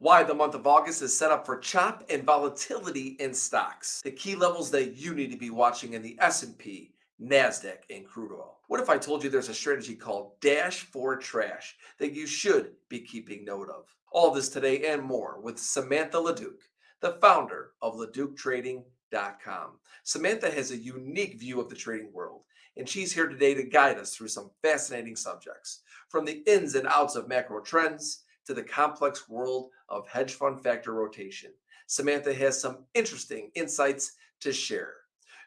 why the month of August is set up for chop and volatility in stocks, the key levels that you need to be watching in the S&P, NASDAQ, and crude oil. What if I told you there's a strategy called Dash for Trash that you should be keeping note of? All of this today and more with Samantha LaDuc, the founder of LaDucTrading.com. Samantha has a unique view of the trading world, and she's here today to guide us through some fascinating subjects, from the ins and outs of macro trends to the complex world of hedge fund factor rotation. Samantha has some interesting insights to share.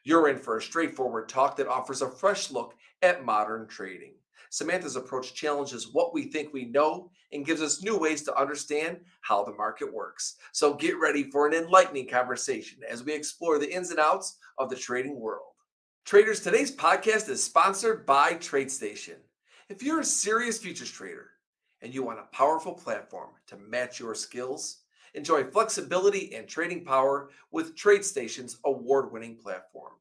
You're in for a straightforward talk that offers a fresh look at modern trading. Samantha's approach challenges what we think we know and gives us new ways to understand how the market works. So get ready for an enlightening conversation as we explore the ins and outs of the trading world. Traders, today's podcast is sponsored by TradeStation. If you're a serious futures trader and you want a powerful platform to match your skills, enjoy flexibility and trading power with TradeStation's award-winning platform.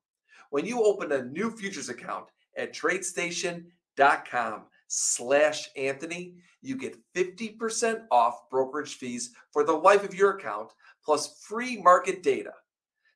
When you open a new futures account at TradeStation.com/Anthony, you get 50% off brokerage fees for the life of your account, plus free market data,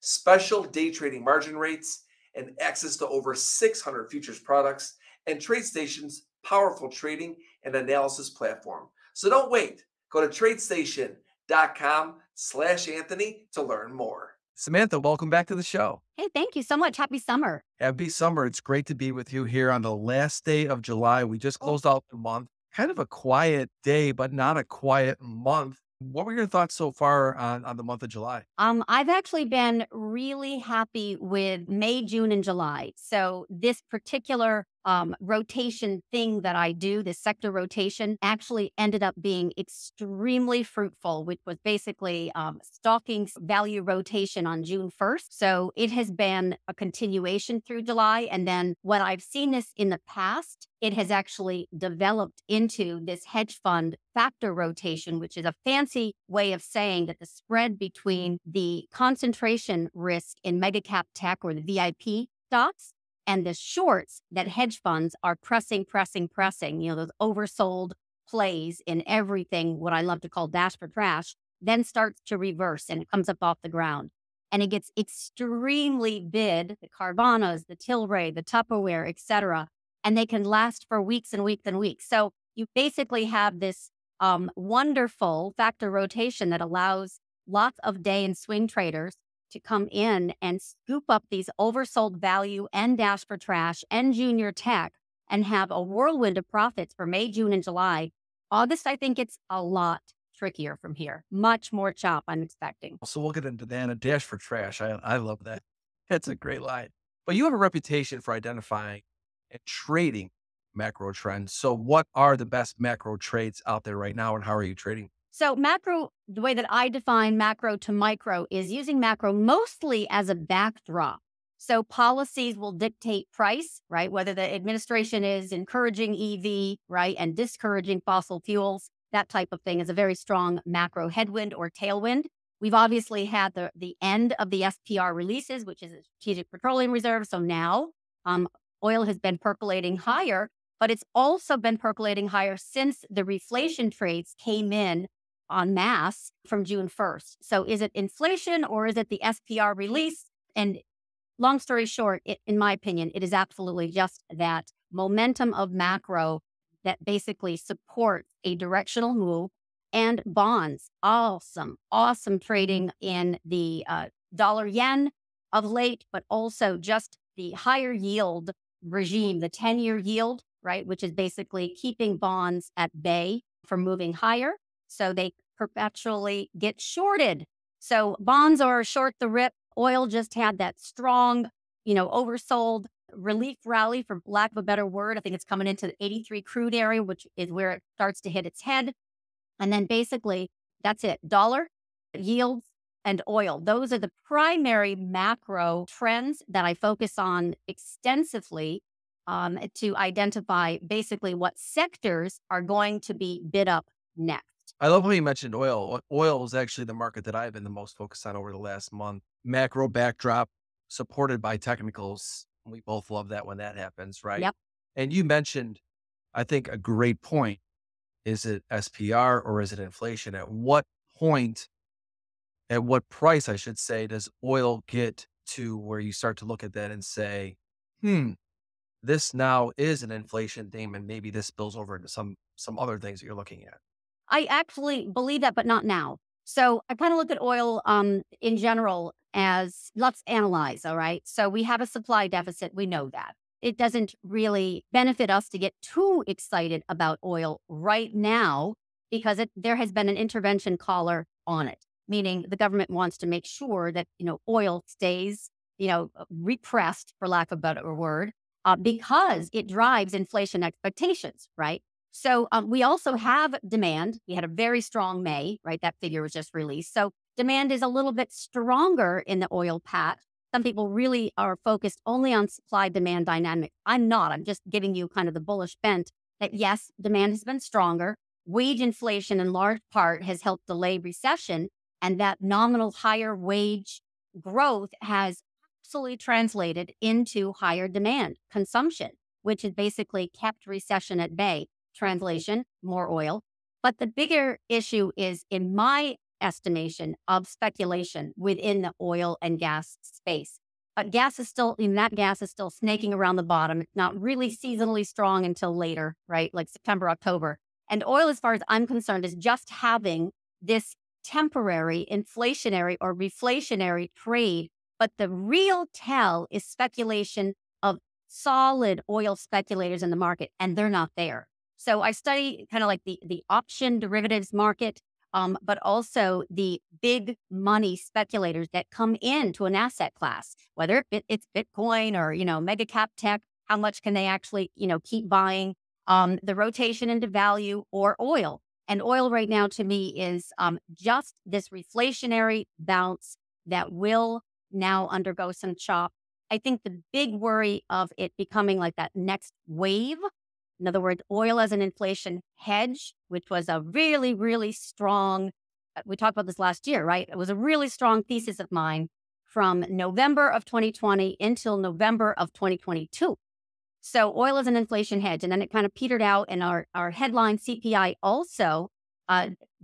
special day trading margin rates, and access to over 600 futures products and TradeStation's powerful trading and analysis platform. So don't wait. Go to TradeStation.com/Anthony to learn more. Samantha, welcome back to the show. Hey, thank you so much. Happy summer. Happy summer. It's great to be with you here on the last day of July. We just closed out the month. Kind of a quiet day, but not a quiet month. What were your thoughts so far on the month of July? I've actually been really happy with May, June, and July. So this particular rotation thing that I do, this sector rotation, actually ended up being extremely fruitful, which was basically stocking value rotation on June 1st. So it has been a continuation through July. And then what I've seen this in the past, it has actually developed into this hedge fund factor rotation, which is a fancy way of saying that the spread between the concentration risk in mega cap tech or the VIP stocks and the shorts that hedge funds are pressing, you know, those oversold plays in everything, what I love to call Dash for Trash, then starts to reverse and it comes up off the ground. And it gets extremely bid, the Carvanas, the Tilray, the Tupperware, et cetera, and they can last for weeks and weeks and weeks. So you basically have this wonderful factor rotation that allows lots of day and swing traders to come in and scoop up these oversold value and Dash for Trash and junior tech and have a whirlwind of profits for May, June, and July. August, I think it's a lot trickier from here. Much more chop I'm expecting. So we'll get into that. A Dash for Trash. I love that. That's a great line. But you have a reputation for identifying and trading macro trends. So what are the best macro trades out there right now and how are you trading? So macro, the way that I define macro to micro is using macro mostly as a backdrop. So policies will dictate price, right? Whether the administration is encouraging EV, right? And discouraging fossil fuels, that type of thing is a very strong macro headwind or tailwind. We've obviously had the end of the SPR releases, which is a strategic petroleum reserve. So now oil has been percolating higher, but it's also been percolating higher since the reflation trades came in en masse from June 1st. So is it inflation or is it the SPR release? And long story short, in my opinion, it is absolutely just that momentum of macro that basically supports a directional move. And bonds, awesome trading in the dollar yen of late, but also just the higher yield regime, the 10-year yield, right? Which is basically keeping bonds at bay from moving higher. So they perpetually get shorted. So bonds are short the rip. Oil just had that strong, you know, oversold relief rally, for lack of a better word. I think it's coming into the 83 crude area, which is where it starts to hit its head. And then basically that's it. Dollar, yields, and oil. Those are the primary macro trends that I focus on extensively to identify basically what sectors are going to be bid up next. I love how you mentioned oil. Oil is actually the market that I've been the most focused on over the last month. Macro backdrop supported by technicals. We both love that when that happens, right? Yep. And you mentioned, I think, a great point. Is it SPR or is it inflation? At what point, at what price, I should say, does oil get to where you start to look at that and say, this now is an inflation theme, and maybe this spills over into some other things that you're looking at? I actually believe that, but not now. So I kind of look at oil in general as, let's analyze, all right? So we have a supply deficit. We know that. It doesn't really benefit us to get too excited about oil right now because there has been an intervention collar on it, meaning the government wants to make sure that, oil stays, repressed, for lack of a better word, because it drives inflation expectations, right? So we also have demand. We had a very strong May, right? That figure was just released. So demand is a little bit stronger in the oil patch. Some people really are focused only on supply-demand dynamics. I'm not. I'm just giving you kind of the bullish bent that, yes, demand has been stronger. Wage inflation in large part has helped delay recession, and that nominal higher wage growth has absolutely translated into higher demand consumption, which has basically kept recession at bay. Translation, more oil. But the bigger issue is, in my estimation, of speculation within the oil and gas space. But gas is still snaking around the bottom. It's not really seasonally strong until later, right? Like September, October. And oil, as far as I'm concerned, is just having this temporary inflationary or reflationary trade. But the real tell is speculation of solid oil speculators in the market, and they're not there. So I study kind of like the option derivatives market, but also the big money speculators that come into an asset class, whether it's Bitcoin or, mega cap tech, how much can they actually, keep buying, the rotation into value or oil. And oil right now to me is just this reflationary bounce that will now undergo some chop. I think the big worry of it becoming like that next wave. In other words, oil as an inflation hedge, which was a really, really strong, we talked about this last year, right? It was a really strong thesis of mine from November of 2020 until November of 2022. So oil as an inflation hedge, and then it kind of petered out, and our headline CPI also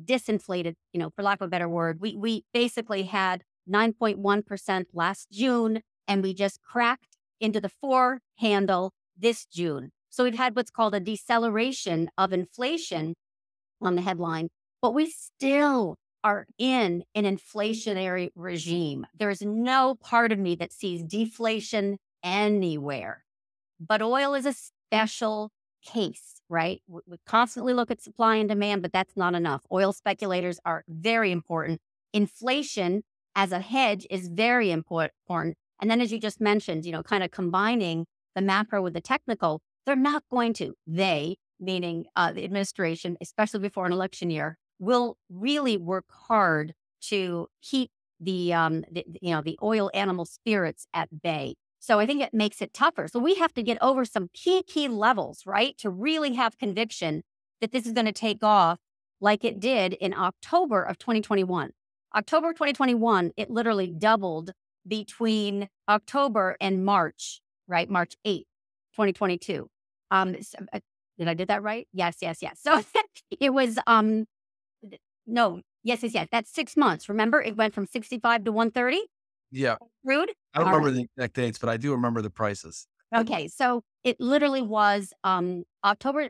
disinflated, for lack of a better word. We basically had 9.1% last June, and we just cracked into the 4 handle this June. So we've had what's called a deceleration of inflation on the headline, but we still are in an inflationary regime. There is no part of me that sees deflation anywhere, but oil is a special case, right? We constantly look at supply and demand, but that's not enough. Oil speculators are very important. Inflation as a hedge is very important. And then, as you just mentioned, kind of combining the macro with the technical. They're not going to. They, meaning the administration, especially before an election year, will really work hard to keep the oil animal spirits at bay. So I think it makes it tougher. So we have to get over some key levels, right, to really have conviction that this is going to take off like it did in October of 2021. October 2021, it literally doubled between October and March, right, March 8th. 2022. Did I did that right? Yes. So it was, yes. That's 6 months. Remember, it went from 65 to 130? Yeah. Rude? I don't remember the exact dates, but I do remember the prices. Okay. So it literally was October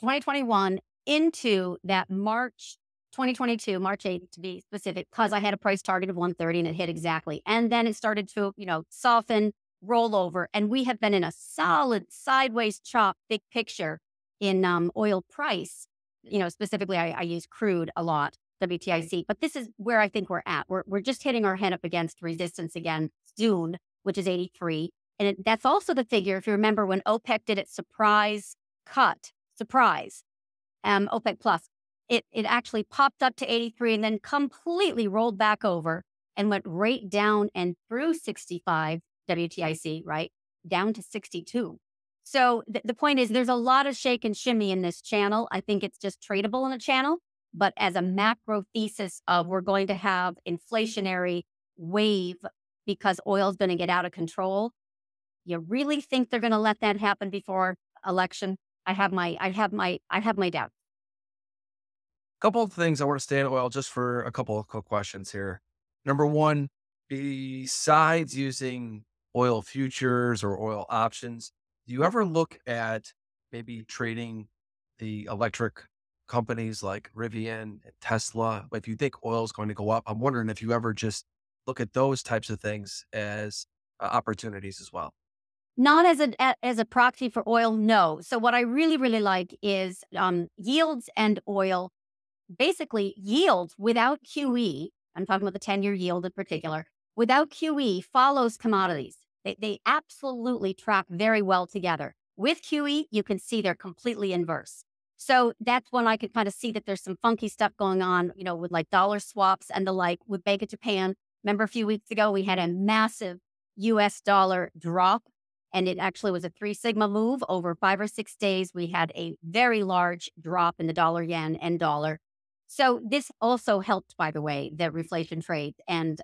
2021 into that March 2022, March 8th to be specific, because I had a price target of 130 and it hit exactly. And then it started to, soften, rollover, and we have been in a solid sideways chop, big picture in oil price. Specifically, I use crude a lot, WTIC, but this is where I think we're at. We're just hitting our head up against resistance again soon, which is 83. And that's also the figure, if you remember, when OPEC did its surprise cut, OPEC Plus, it actually popped up to 83 and then completely rolled back over and went right down and through 65. WTIC, right? Down to 62. So the point is there's a lot of shake and shimmy in this channel. I think it's just tradable in a channel, but as a macro thesis of we're going to have inflationary wave because oil's going to get out of control. You really think they're going to let that happen before election? I have my doubts. Couple of things I want to stay in oil just for a couple of quick questions here. Number one, besides using oil futures or oil options, do you ever look at maybe trading the electric companies like Rivian and Tesla? If you think oil is going to go up, I'm wondering if you ever just look at those types of things as opportunities as well. Not as a proxy for oil, no. So what I really, really like is yields and oil. Basically, yields without QE, I'm talking about the 10-year yield in particular, without QE follows commodities. They absolutely track very well together. With QE, you can see they're completely inverse. So that's when I could kind of see that there's some funky stuff going on, you know, with like dollar swaps and the like with Bank of Japan. Remember a few weeks ago, we had a massive U.S. dollar drop, and it actually was a 3 sigma move over 5 or 6 days. We had a very large drop in the dollar yen and dollar. So this also helped, by the way, the reflation trade and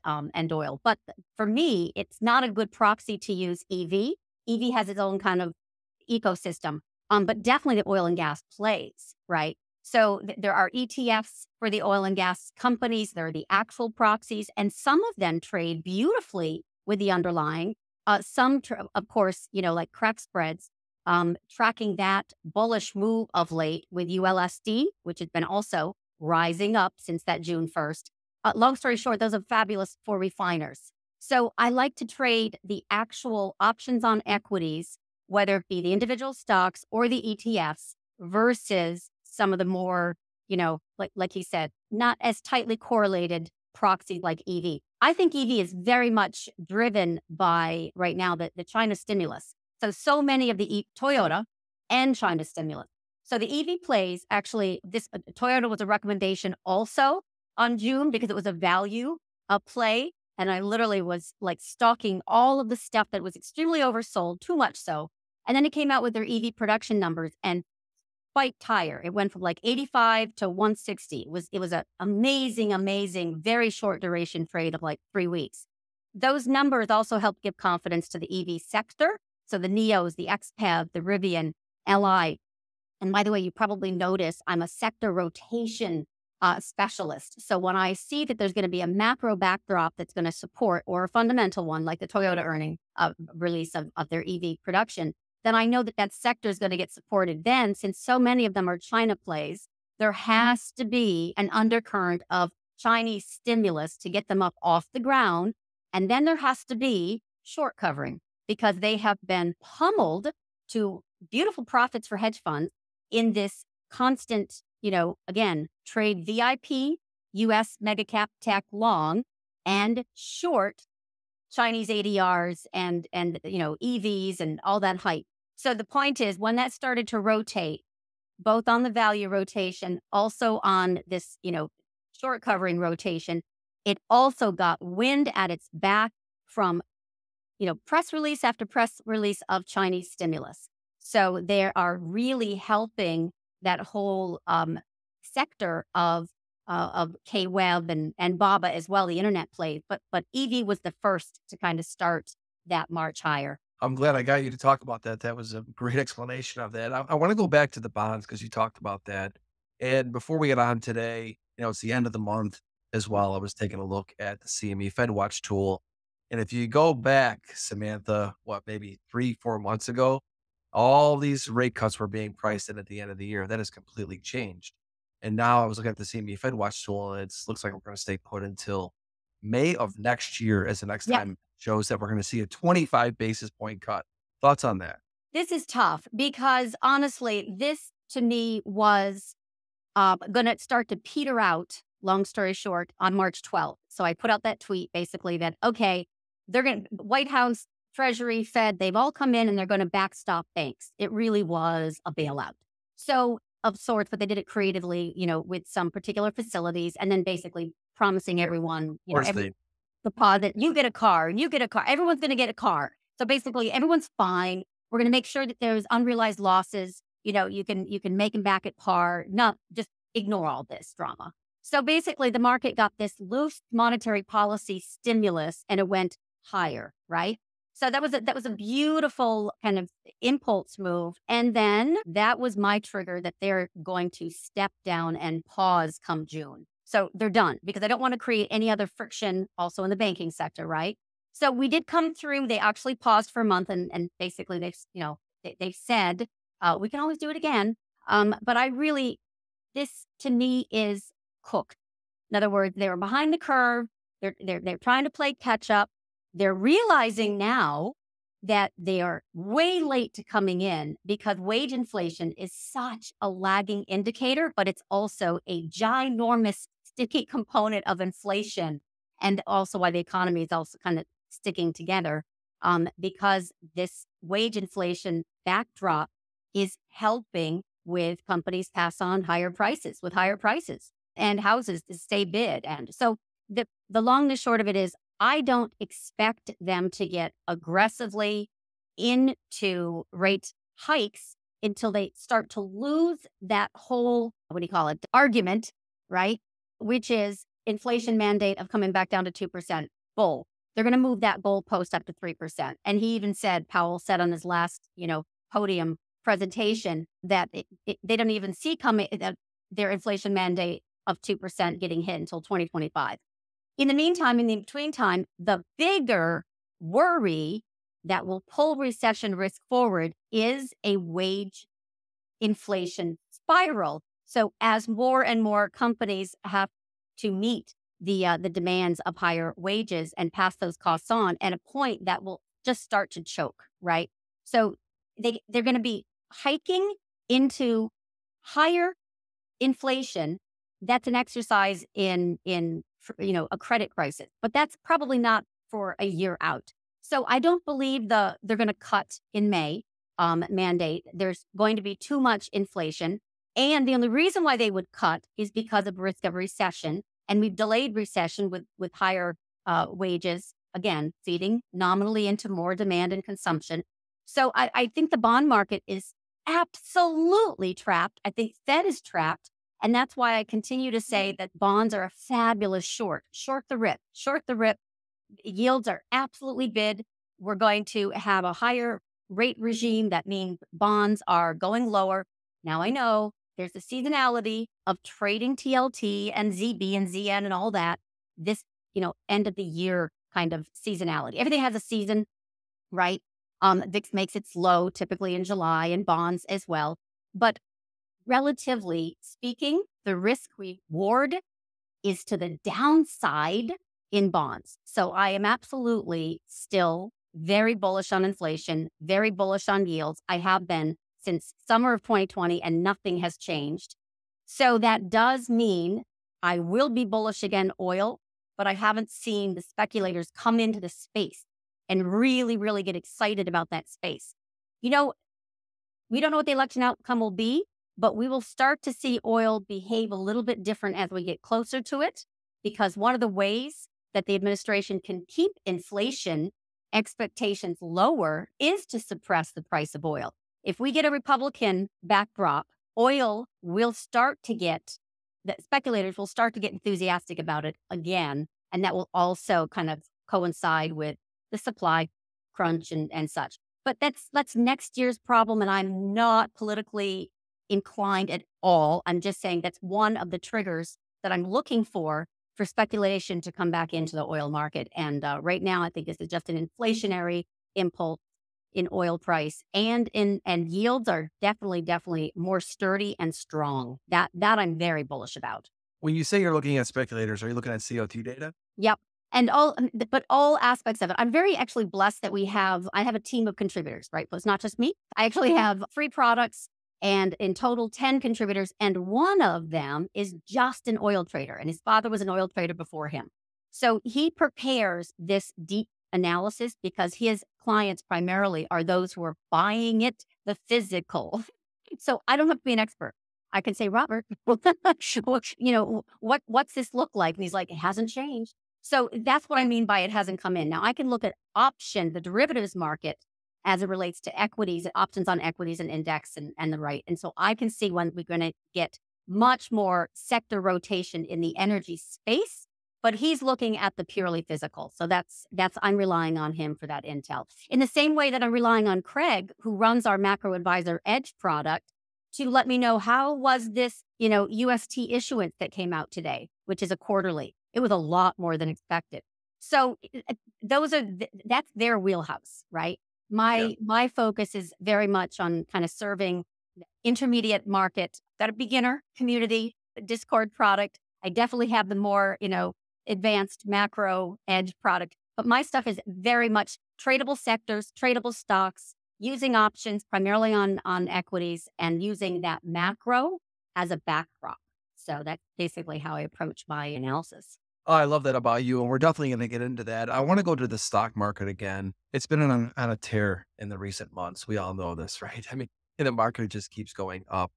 oil. But for me, it's not a good proxy to use EV. EV has its own kind of ecosystem, but definitely the oil and gas plays, right? So there are ETFs for the oil and gas companies. There are the actual proxies, and some of them trade beautifully with the underlying. Some, of course, you know, like crack spreads, tracking that bullish move of late with ULSD, which has been also rising up since that June 1st. Long story short, those are fabulous for refiners. So I like to trade the actual options on equities, whether it be the individual stocks or the ETFs, versus some of the more, you know, like he said, not as tightly correlated proxies like EV. I think EV is very much driven by right now the China stimulus. So many of the Toyota and China stimulus. So the EV plays, actually, this Toyota was a recommendation also on June because it was a value play. And I literally was like stalking all of the stuff that was extremely oversold, too much so. And then it came out with their EV production numbers and quite higher. It went from like 85 to 160. It was an amazing, amazing, very short duration trade of like 3 weeks. Those numbers also helped give confidence to the EV sector. So the NEOs, the XPEV, the Rivian, Li. And by the way, you probably notice I'm a sector rotation specialist. So when I see that there's going to be a macro backdrop that's going to support, or a fundamental one like the Toyota earning release of their EV production, then I know that that sector is going to get supported. Then, since so many of them are China plays, there has to be an undercurrent of Chinese stimulus to get them up off the ground. And then there has to be short covering, because they have been pummeled to beautiful profits for hedge funds in this constant, you know, again, trade VIP, U.S. mega cap tech long, and short Chinese ADRs and you know, EVs and all that hype. So the point is, when that started to rotate, both on the value rotation, also on this, you know, short covering rotation, it also got wind at its back from, you know, press release after press release of Chinese stimulus. So they are really helping that whole sector of K-Web and BABA as well, the internet plays. But EV was the first to kind of start that march higher. I'm glad I got you to talk about that. That was a great explanation of that. I want to go back to the bonds, because you talked about that. And before we get on today, you know, it's the end of the month as well. I was taking a look at the CME FedWatch tool. And if you go back, Samantha, what, maybe 3-4 months ago, all these rate cuts were being priced in at the end of the year. That has completely changed. And now I was looking at the CME FedWatch tool, and it looks like we're going to stay put until May of next year as the next time shows that we're going to see a 25 basis point cut. Thoughts on that? This is tough, because honestly, this to me was going to start to peter out, long story short, on March 12th. So I put out that tweet basically that, okay, they're going to, White House, Treasury, Fed, they've all come in and they're going to backstop banks. It really was a bailout. So of sorts, but they did it creatively, you know, with some particular facilities, and then basically promising everyone, you know, every deposit, you get a car, and you get a car, everyone's going to get a car. So basically everyone's fine. We're going to make sure that there's unrealized losses. You know, you can make them back at par. No, just ignore all this drama. So basically the market got this loose monetary policy stimulus and it went higher, right? So that was a beautiful kind of impulse move. And then that was my trigger that they're going to step down and pause come June. So they're done because I don't want to create any other friction also in the banking sector, right? So we did come through. They actually paused for a month and basically they said, we can always do it again. But I really, this to me is cooked. In other words, they were behind the curve. They're trying to play catch up. They're realizing now that they are way late to coming in because wage inflation is such a lagging indicator, but it's also a ginormous sticky component of inflation and also why the economy is also kind of sticking together because this wage inflation backdrop is helping with companies pass on higher prices with higher prices and houses to stay bid. And so the long and short of it is I don't expect them to get aggressively into rate hikes until they start to lose that whole, argument, right? Which is inflation mandate of coming back down to 2% goal. They're going to move that goalpost up to 3%. And he even said, Powell said on his last, podium presentation that they don't even see coming their inflation mandate of 2% getting hit until 2025. In the meantime, in the between time, the bigger worry that will pull recession risk forward is a wage inflation spiral. So as more and more companies have to meet the demands of higher wages and pass those costs on at a point that will just start to choke, right? So they're going to be hiking into higher inflation. That's an exercise in a credit crisis, but that's probably not for a year out. So I don't believe they're going to cut in May mandate. There's going to be too much inflation. And the only reason why they would cut is because of risk of recession. And we've delayed recession with higher wages, again, feeding nominally into more demand and consumption. So I think the bond market is absolutely trapped. I think Fed is trapped. And that's why I continue to say that bonds are a fabulous short. Short the rip. Yields are absolutely bid. We're going to have a higher rate regime. That means bonds are going lower. Now I know there's the seasonality of trading TLT and ZB and ZN and all that. This, end of the year kind of seasonality. Everything has a season, right? VIX makes its low typically in July and bonds as well. But relatively speaking, the risk reward is to the downside in bonds. So I am absolutely still very bullish on inflation, very bullish on yields. I have been since summer of 2020 and nothing has changed. So that does mean I will be bullish again oil, but I haven't seen the speculators come into the space and really, really get excited about that space. We don't know what the election outcome will be, but we will start to see oil behave a little bit different as we get closer to it, because one of the ways that the administration can keep inflation expectations lower is to suppress the price of oil. If we get a Republican backdrop, oil will start to get, the speculators will start to get enthusiastic about it again, and that will also kind of coincide with the supply crunch and such. But that's next year's problem, and I'm not politically inclined at all. I'm just saying that's one of the triggers that I'm looking for speculation to come back into the oil market. And right now, I think this is just an inflationary impulse in oil price, and yields are definitely more sturdy and strong. That I'm very bullish about. When you say you're looking at speculators, are you looking at COT data? Yep, but all aspects of it. I'm very actually blessed that I have a team of contributors, right? But it's not just me. I actually have free products. And in total, 10 contributors, and one of them is just an oil trader. And his father was an oil trader before him. So he prepares this deep analysis because his clients primarily are those who are buying it, the physical. So I don't have to be an expert. I can say, Robert, what's this look like? And he's like, it hasn't changed. So that's what I mean by it hasn't come in. Now I can look at the derivatives market, as it relates to equities, options on equities and index and the right. And so I can see when we're going to get much more sector rotation in the energy space But he's looking at the purely physical. So that's I'm relying on him for that intel. In the same way that I'm relying on Craig, who runs our Macro Advisor Edge product, to let me know how was this, UST issuance that came out today, which is a quarterly. It was a lot more than expected. So that's their wheelhouse, right? My focus is very much on kind of serving the intermediate market, that beginner community, Discord product. I definitely have the more, advanced macro edge product, but my stuff is very much tradable sectors, tradable stocks, using options primarily on equities and using that macro as a backdrop. So that's basically how I approach my analysis. Oh, I love that about you. And we're definitely going to get into that. I want to go to the stock market again. It's been on a tear in the recent months. We all know this, right? I mean, and the market just keeps going up,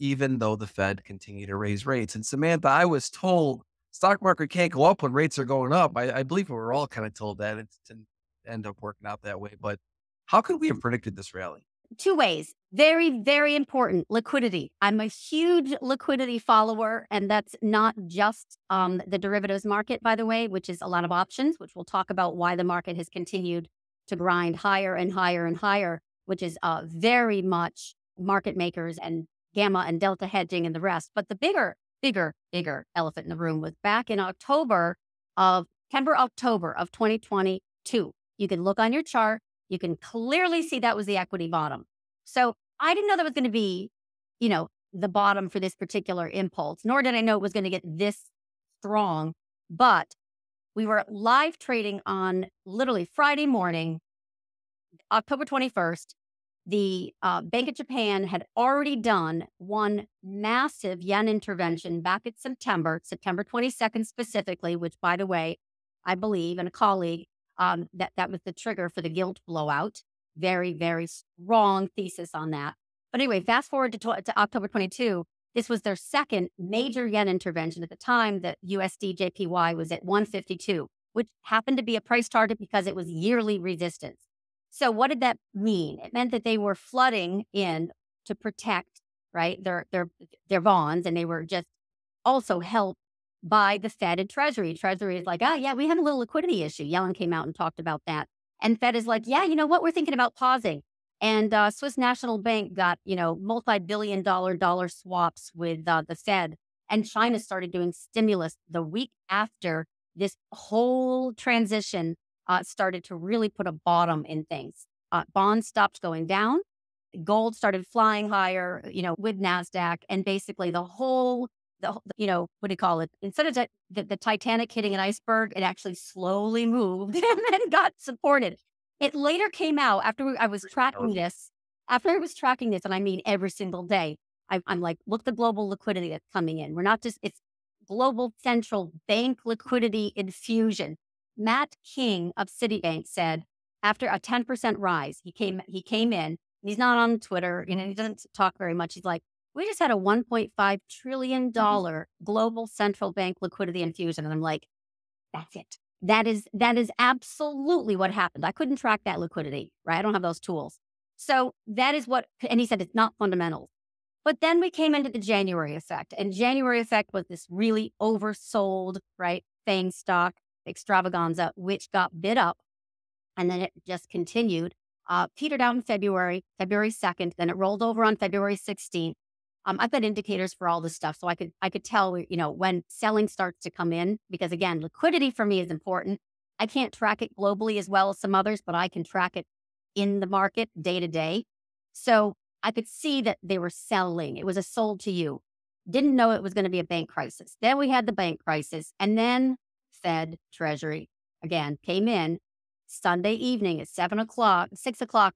even though the Fed continued to raise rates. And Samantha, I was told stock market can't go up when rates are going up. I believe we were all kind of told that. It didn't end up working out that way. But how could we have predicted this rally? Two ways. Very, very important. Liquidity. I'm a huge liquidity follower, and that's not just the derivatives market, by the way, which is a lot of options, which we'll talk about why the market has continued to grind higher and higher and higher, which is very much market makers and gamma and delta hedging and the rest. But the bigger elephant in the room was back in October of 2022. You can look on your chart. You can clearly see that was the equity bottom. So I didn't know that was going to be, the bottom for this particular impulse, nor did I know it was going to get this strong. But we were live trading on literally Friday morning, October 21st. The Bank of Japan had already done one massive yen intervention back in September 22nd specifically, which, by the way, I believe, and a colleague, that was the trigger for the gilt blowout. Very, very strong thesis on that. But anyway, fast forward to October 22. This was their second major yen intervention. At the time, the USD JPY was at 152, which happened to be a price target because it was yearly resistance. So what did that mean? It meant that they were flooding in to protect, right, their bonds, and they were just also helped by the Fed and Treasury. Treasury is like, oh, yeah, we have a little liquidity issue. Yellen came out and talked about that. And Fed is like, yeah, you know what? We're thinking about pausing. And Swiss National Bank got, multi-billion dollar swaps with the Fed. And China started doing stimulus the week after this whole transition started to really put a bottom in things. Bonds stopped going down. Gold started flying higher, with NASDAQ. And basically the whole, what do you call it? Instead of the Titanic hitting an iceberg, it actually slowly moved and then got supported. It later came out after I was tracking this, and I mean every single day, I'm like, look, the global liquidity that's coming in. We're not just, it's global central bank liquidity infusion. Matt King of Citibank said after a 10% rise, he came in, and he's not on Twitter, he doesn't talk very much. He's like, we just had a $1.5 trillion global central bank liquidity infusion. And I'm like, that's it. That is absolutely what happened. I couldn't track that liquidity, right? I don't have those tools. So that is what, and he said, it's not fundamental. But then we came into the January effect, and January effect was this really oversold, right, FANG stock extravaganza, which got bid up, and then it just continued, petered out in February 2nd, then it rolled over on February 16th. I've got indicators for all this stuff, so I could tell, when selling starts to come in, because again, liquidity for me is important. I can't track it globally as well as some others, but I can track it in the market day to day. So I could see that they were selling. It was a sold to you. Didn't know it was going to be a bank crisis. Then we had the bank crisis, and then Fed, Treasury, again, came in Sunday evening at 6 o'clock,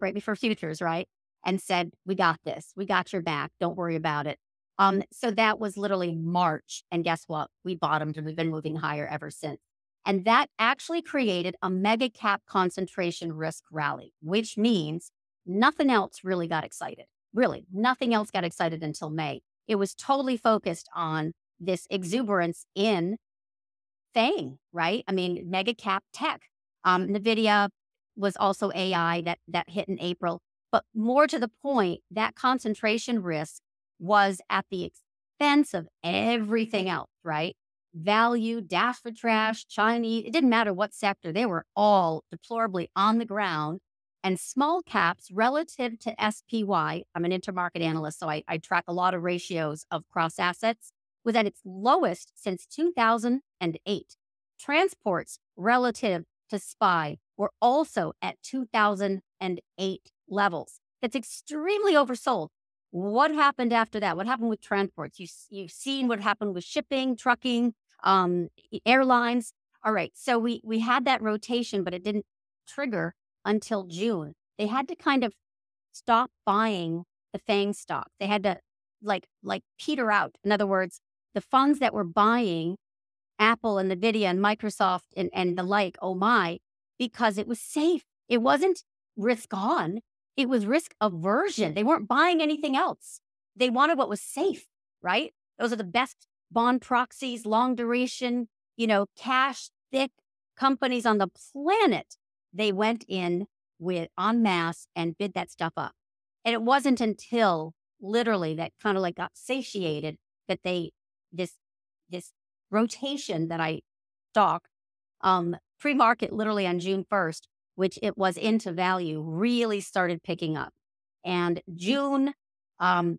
right before futures, right? And said, we got this. We got your back. Don't worry about it. So that was literally March. And guess what? We bottomed, and we've been moving higher ever since. And that actually created a mega cap concentration risk rally, which means nothing else really got excited. Really, nothing else got excited until May. It was totally focused on this exuberance in FANG, right? I mean, mega cap tech. NVIDIA was also AI that hit in April. But more to the point, that concentration risk was at the expense of everything else, right? value, Dash for Trash, Chinese, it didn't matter what sector, they were all deplorably on the ground. And small caps relative to SPY, I'm an intermarket analyst, so I track a lot of ratios of cross assets, was at its lowest since 2008. Transports relative to SPY were also at 2008 levels. That's extremely oversold. What happened after that? What happened with transports? You've seen what happened with shipping, trucking, airlines. All right, so we had that rotation, but it didn't trigger until June. They had to kind of stop buying the FANG stock. They had to like peter out. In other words, the funds that were buying Apple and NVIDIA and Microsoft and the like, oh my, because it was safe. It wasn't risk on. It was risk aversion. They weren't buying anything else. They wanted what was safe, right? Those are the best bond proxies, long duration, you know, cash thick companies on the planet. They went in with en masse and bid that stuff up. And it wasn't until literally that kind of like got satiated that they, this rotation that I stalked, pre-market literally on June 1st, which it was into value, really started picking up. And June,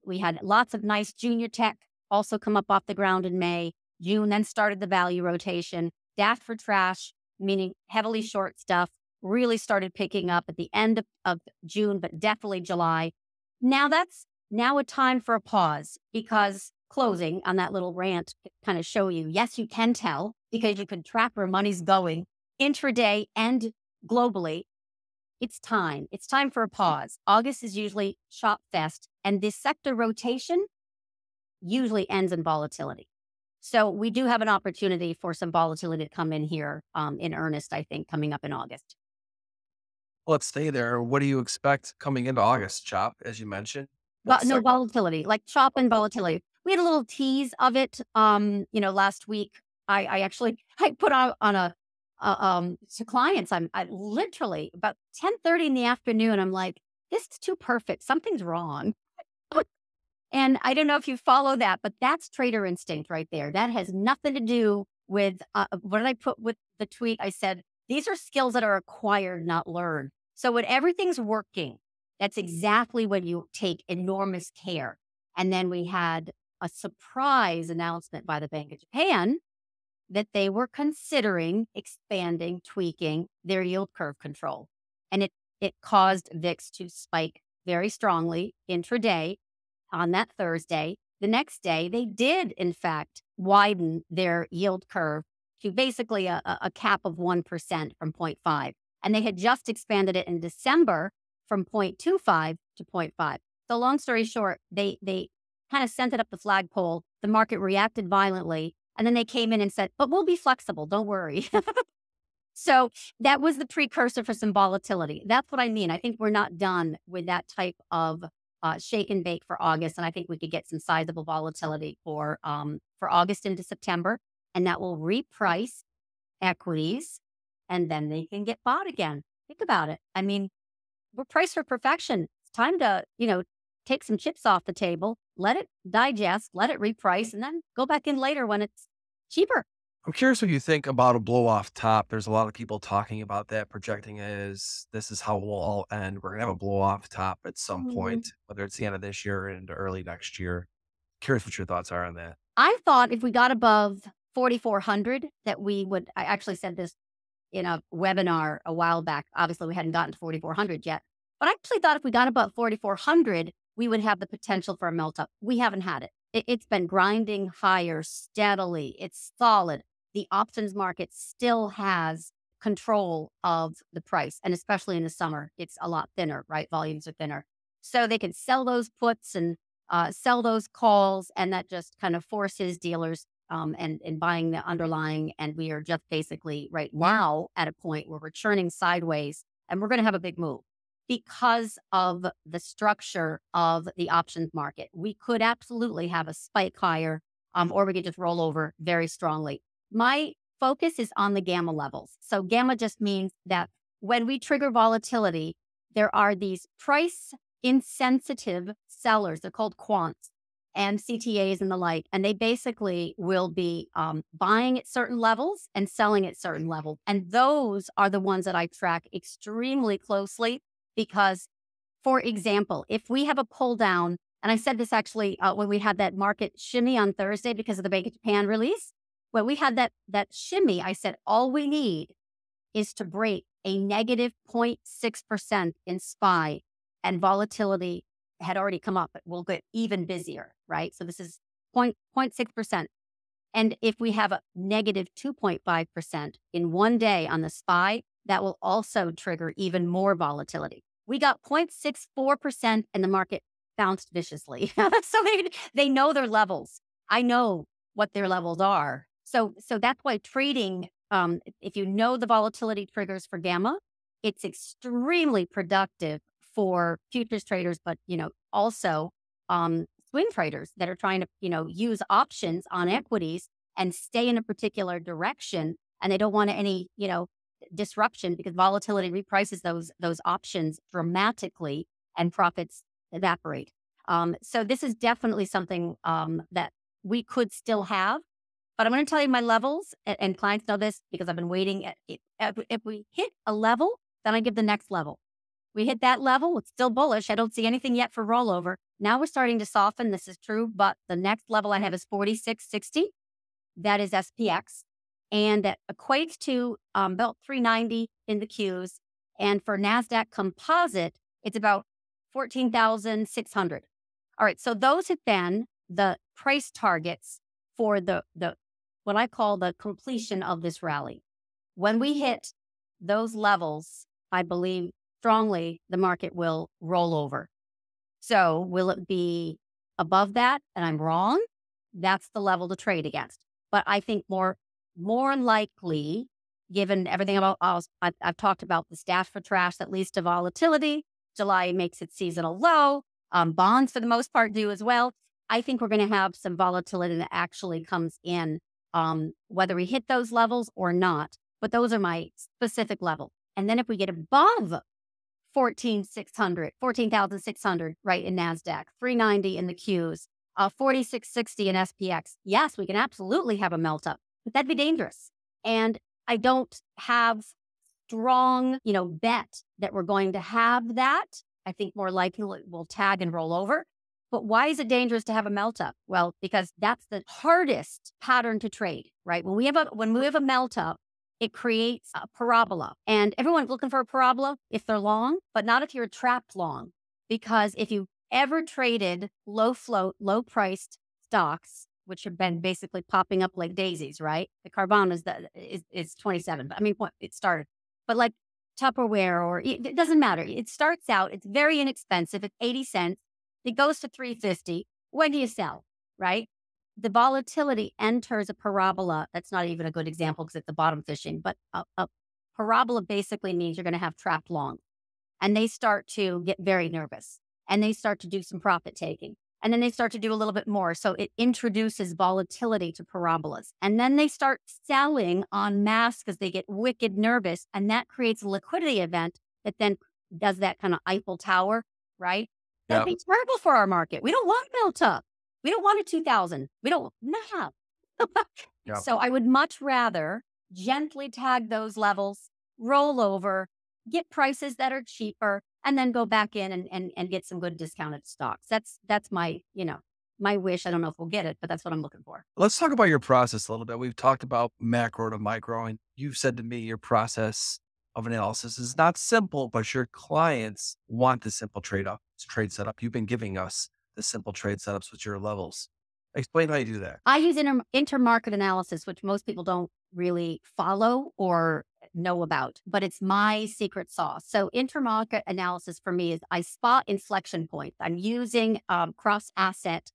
we had lots of nice junior tech also come up off the ground in May. June then started the value rotation. Dash for Trash, meaning heavily short stuff, really started picking up at the end of June, but definitely July. Now that's now a time for a pause, because closing on that little rant to kind of show you, yes, you can tell, because you can track where money's going intraday and globally. It's time. It's time for a pause. August is usually shop fest, and this sector rotation usually ends in volatility. So we do have an opportunity for some volatility to come in here in earnest, I think, coming up in August. Let's stay there. What do you expect coming into August? CHOP, as you mentioned. No, volatility, like CHOP and volatility. We had a little tease of it, you know, last week. I put on a, to clients, I literally about 10:30 in the afternoon, I'm like, this is too perfect. Something's wrong. And I don't know if you follow that, but that's trader instinct right there. That has nothing to do with, what did I put with the tweet? I said, these are skills that are acquired, not learned. So when everything's working, that's exactly when you take enormous care. And then we had a surprise announcement by the Bank of Japan that they were considering expanding, tweaking their yield curve control. And it caused VIX to spike very strongly intraday on that Thursday. The next day, they did, in fact, widen their yield curve to basically a cap of 1% from 0.5. And they had just expanded it in December from 0.25 to 0.5. So long story short, they kind of sent it up the flagpole. The market reacted violently. And then they came in and said, but we'll be flexible. Don't worry. So that was the precursor for some volatility. That's what I mean. I think we're not done with that type of shake and bake for August. And I think we could get some sizable volatility for August into September. And that will reprice equities. And then they can get bought again. Think about it. I mean, we're priced for perfection. It's time to, you know, take some chips off the table, let it digest, let it reprice, and then go back in later when it's cheaper. I'm curious what you think about a blow off top. There's a lot of people talking about that, projecting as this is how we'll all end. We're going to have a blow off top at some point, whether it's the end of this year or into early next year. Curious what your thoughts are on that. I thought if we got above 4,400 that we would, I actually said this in a webinar a while back. Obviously, we hadn't gotten to 4,400 yet, but I actually thought if we got above 4,400, we would have the potential for a melt up. We haven't had it. It's been grinding higher steadily. It's solid. The options market still has control of the price. And especially in the summer, it's a lot thinner, right? Volumes are thinner. So they can sell those puts and sell those calls. And that just kind of forces dealers and buying the underlying. And we are just basically right now at a point where we're churning sideways and we're going to have a big move. Because of the structure of the options market, we could absolutely have a spike higher, or we could just roll over very strongly. My focus is on the gamma levels. So gamma just means that when we trigger volatility, there are these price insensitive sellers. They're called quants. and CTAs and the like. And they basically will be buying at certain levels and selling at certain levels. And those are the ones that I track extremely closely because, for example, if we have a pull down, and I said this actually when we had that market shimmy on Thursday because of the Bank of Japan release, when we had that shimmy, I said, all we need is to break a negative 0.6% in SPY, and volatility had already come up, but we'll get even busier, right? So this is 0.6%. And if we have a negative 2.5% in one day on the SPY, that will also trigger even more volatility. We got 0.64% and the market bounced viciously. So they know their levels. I know what their levels are. So that's why trading, if you know the volatility triggers for gamma, it's extremely productive for futures traders, but also swing traders that are trying to use options on equities and stay in a particular direction, and they don't want any disruption because volatility reprices those options dramatically and profits evaporate. So this is definitely something that we could still have, but I'm going to tell you my levels, and clients know this because I've been waiting. If we hit a level, then I give the next level. We hit that level, it's still bullish. I don't see anything yet for rollover. Now we're starting to soften, this is true, but the next level I have is 46.60. That is SPX. And that equates to about 390 in the Qs. And for NASDAQ composite, it's about 14,600. All right, so those have been the price targets for the what I call the completion of this rally. When we hit those levels, I believe strongly, the market will roll over. So will it be above that? And I'm wrong. That's the level to trade against. But I think more likely, given everything about I've talked about, the Dash for Trash that leads to volatility. July makes its seasonal low. Bonds, for the most part, do as well. I think we're going to have some volatility that actually comes in, whether we hit those levels or not. But those are my specific level. And then if we get above 14,600, right, in NASDAQ, 390 in the Qs, 46.60 in SPX. Yes, we can absolutely have a melt up, but that'd be dangerous. And I don't have strong, bet that we're going to have that. I think more likely we'll tag and roll over. But why is it dangerous to have a melt up? Well, because that's the hardest pattern to trade, right? When we have a melt up, it creates a parabola, and everyone's looking for a parabola if they're long, but not if you're trapped long, because if you ever traded low float, low priced stocks, which have been basically popping up like daisies, right? The Carvana is 27, but I mean, it started, but like Tupperware, or it doesn't matter. It starts out, it's very inexpensive. It's 80 cents. It goes to 350. When do you sell, right? The volatility enters a parabola. That's not even a good example because it's the bottom fishing, but a parabola basically means you're going to have trapped long. And they start to get very nervous, and they start to do some profit taking, and then they start to do a little bit more. So it introduces volatility to parabolas. And then they start selling en masse because they get wicked nervous, and that creates a liquidity event that then does that kind of Eiffel Tower, right? That'd be terrible for our market. We don't want melt up. We don't want a 2,000. We don't, nah. Yeah. So I would much rather gently tag those levels, roll over, get prices that are cheaper, and then go back in and get some good discounted stocks. That's my, my wish. I don't know if we'll get it, but that's what I'm looking for. Let's talk about your process a little bit. We've talked about macro to micro, and you've said to me your process of analysis is not simple, but your clients want the simple trade setup. You've been giving us the simple trade setups with your levels. Explain how you do that. I use intermarket analysis, which most people don't really follow or know about, but it's my secret sauce. So intermarket analysis for me is I spot inflection points. I'm using cross-asset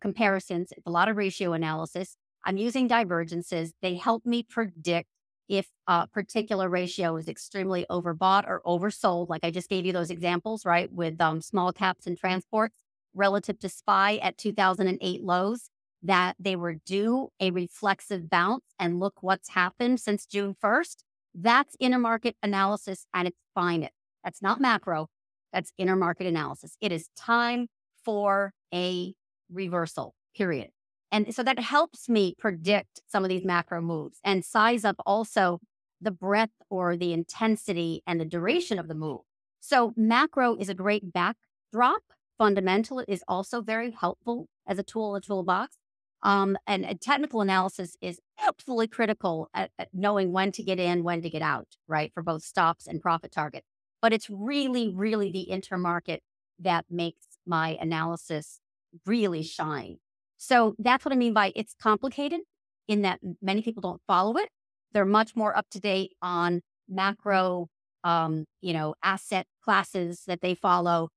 comparisons. It's a lot of ratio analysis. I'm using divergences. They help me predict if a particular ratio is extremely overbought or oversold. Like I just gave you those examples, right, with small caps and transports. Relative to SPY at 2008 lows, that they were due a reflexive bounce, and look what's happened since June 1st. That's intermarket analysis, and it's finite. That's not macro. That's intermarket analysis. It is time for a reversal, period. And so that helps me predict some of these macro moves and size up also the breadth or the intensity and the duration of the move. So macro is a great backdrop. Fundamental is also very helpful as a tool in the toolbox. And a technical analysis is absolutely critical at knowing when to get in, when to get out, right, for both stops and profit target. But it's really, really the intermarket that makes my analysis really shine. So that's what I mean by it's complicated in that many people don't follow it. They're much more up to date on macro, asset classes that they follow,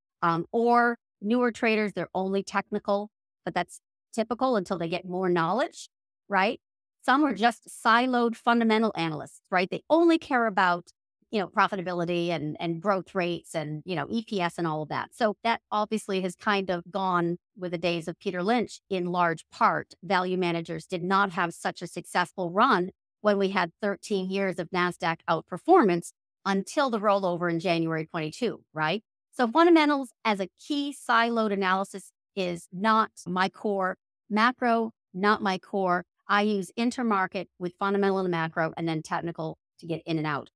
or newer traders, they're only technical, but that's typical until they get more knowledge, right? Some are just siloed fundamental analysts, right? They only care about, profitability and growth rates and, EPS and all of that. So that obviously has kind of gone with the days of Peter Lynch in large part. Value managers did not have such a successful run when we had 13 years of NASDAQ outperformance until the rollover in January 22, right? So fundamentals as a key siloed analysis is not my core. Macro, not my core. I use intermarket with fundamental and macro and then technical to get in and out.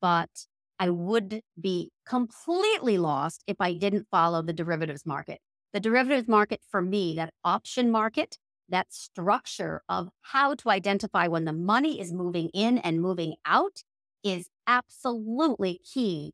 But I would be completely lost if I didn't follow the derivatives market. The derivatives market for me, that option market, that structure of how to identify when the money is moving in and moving out is absolutely key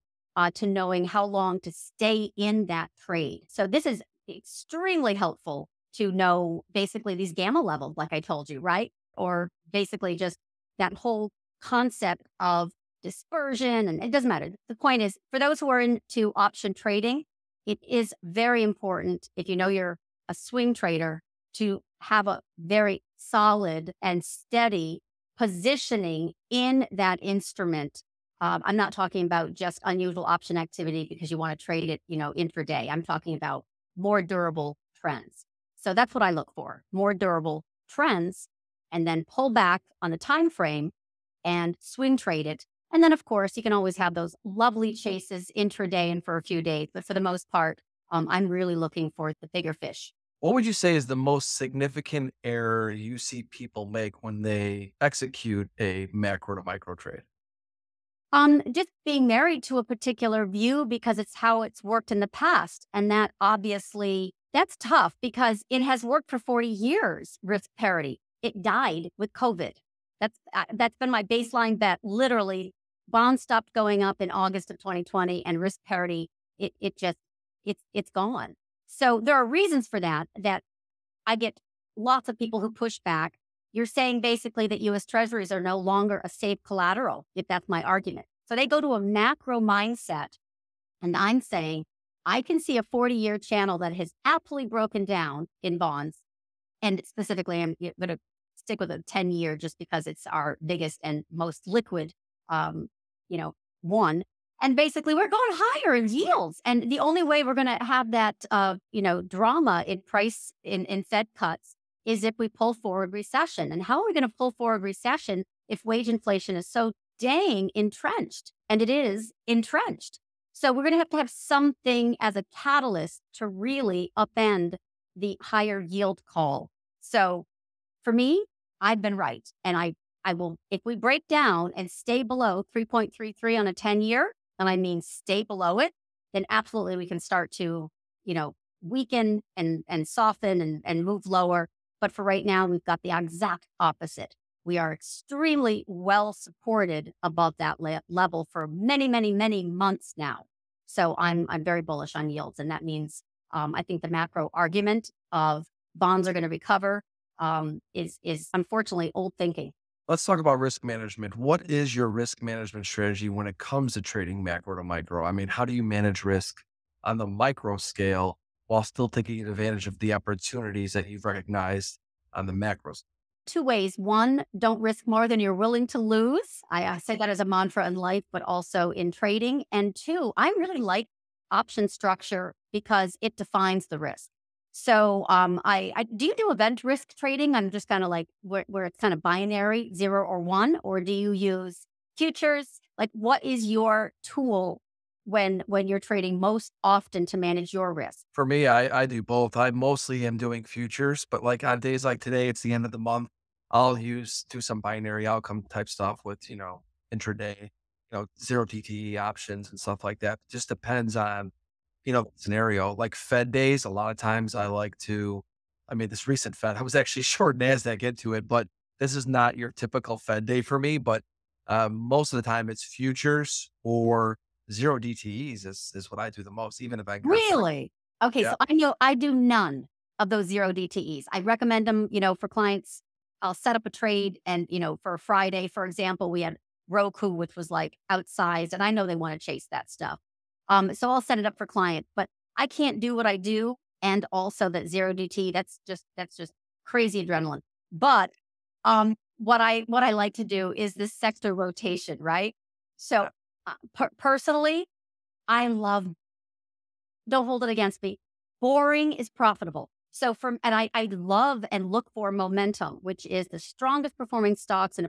to knowing how long to stay in that trade. So this is extremely helpful to know basically these gamma levels, like I told you, right? Or basically just that whole concept of dispersion, and it doesn't matter. The point is, for those who are into option trading, it is very important, if you know you're a swing trader, to have a very solid and steady positioning in that instrument. I'm not talking about just unusual option activity because you want to trade it, intraday. I'm talking about more durable trends. So that's what I look for, more durable trends, and then pull back on the time frame and swing trade it. And then, of course, you can always have those lovely chases intraday and for a few days. But for the most part, I'm really looking for the bigger fish. What would you say is the most significant error you see people make when they execute a macro to micro trade? Just being married to a particular view because it's how it's worked in the past. And that obviously, that's tough because it has worked for 40 years, risk parity. It died with COVID. That's been my baseline bet. Literally, bonds stopped going up in August of 2020 and risk parity, it's gone. So there are reasons for that I get lots of people who push back. You're saying basically that U.S. Treasuries are no longer a safe collateral, if that's my argument. So they go to a macro mindset, and I'm saying I can see a 40-year channel that has absolutely broken down in bonds, and specifically I'm going to stick with a 10-year just because it's our biggest and most liquid, one. And basically, we're going higher in yields. And the only way we're going to have that, drama in price in Fed cuts is if we pull forward recession. And how are we going to pull forward recession if wage inflation is so dang entrenched? And it is entrenched. So we're going to have something as a catalyst to really upend the higher yield call. So for me, I've been right. And I will, if we break down and stay below 3.33 on a 10-year, and I mean stay below it, then absolutely we can start to, weaken and soften and move lower. But for right now, we've got the exact opposite. We are extremely well supported above that level for many, many, many months now. So I'm very bullish on yields. And that means I think the macro argument of bonds are going to recover is unfortunately old thinking. Let's talk about risk management. What is your risk management strategy when it comes to trading macro to micro? I mean, how do you manage risk on the micro scale while still taking advantage of the opportunities that you've recognized on the macros? Two ways. One, don't risk more than you're willing to lose. I say that as a mantra in life, but also in trading. And two, I really like option structure because it defines the risk. So I do you do event risk trading? I'm just kind of like where it's kind of binary, 0 or 1, or do you use futures? Like what is your tool when you're trading most often to manage your risk? For me, I do both. I mostly am doing futures, but like on days like today, it's the end of the month. I'll do some binary outcome type stuff with, intraday, zero DTE options and stuff like that. It just depends on, scenario. Like Fed days, a lot of times I like to, this recent Fed, I was actually short NASDAQ into it, but this is not your typical Fed day for me. But most of the time it's futures or zero DTEs is what I do the most, even if I can. Really? Okay. Yeah. So I do none of those zero DTEs. I recommend them, for clients. I'll set up a trade and, for Friday, for example, we had Roku, which was like outsized, and I know they want to chase that stuff. So I'll set it up for client, but I can't do what I do. And also that zero DT, that's just crazy adrenaline. But what I like to do is this sector rotation, right? So personally, I love, don't hold it against me, boring is profitable. So I love and look for momentum, which is the strongest performing stocks in